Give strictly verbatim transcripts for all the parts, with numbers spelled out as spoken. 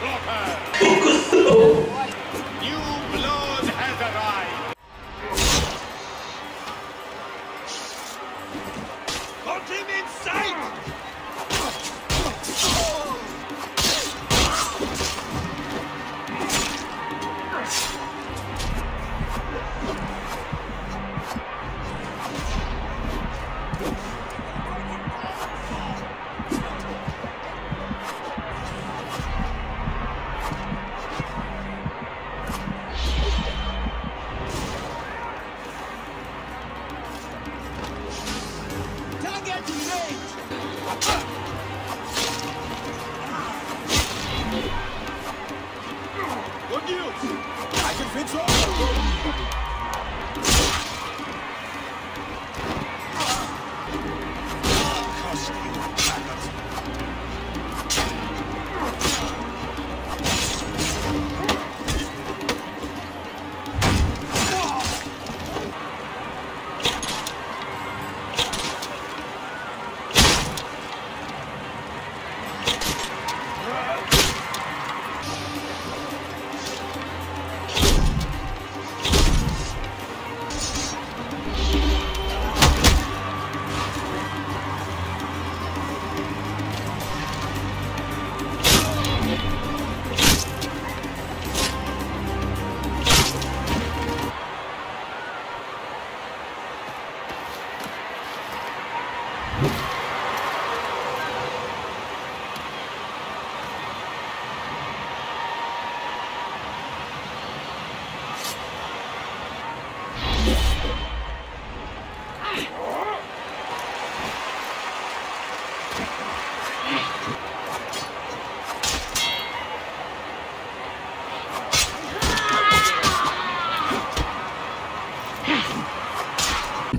slaughter. New blood has arrived. Got him in sight.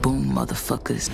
Boom, motherfuckers.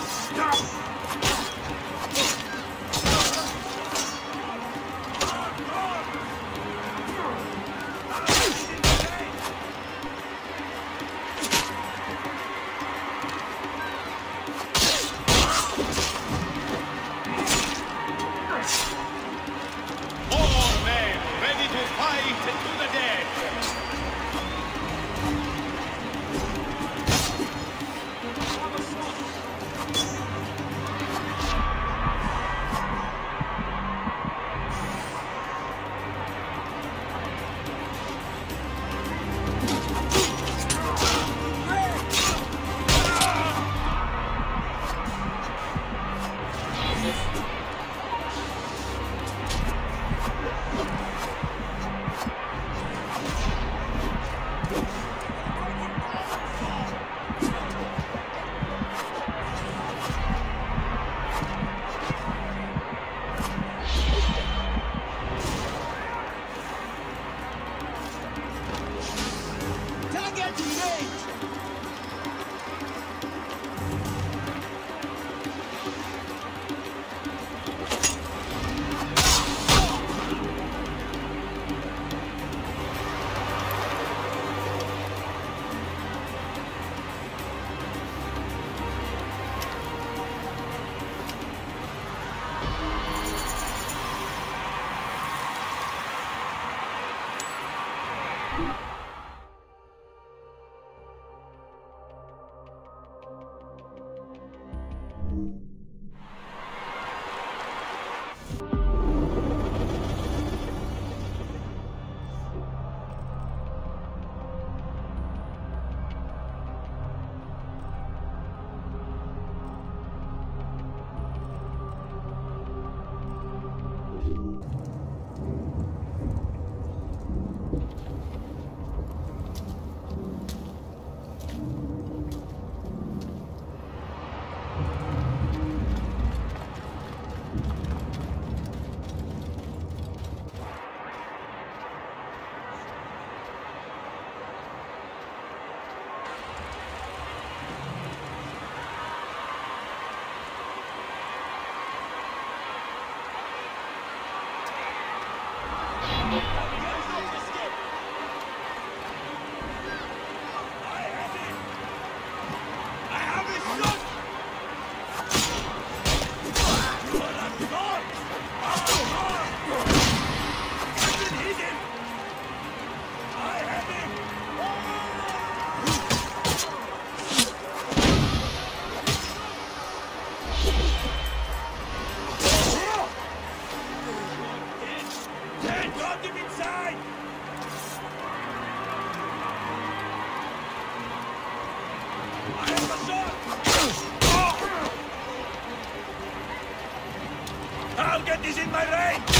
Stop! Arrived.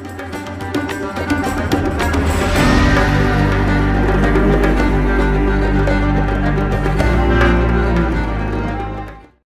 We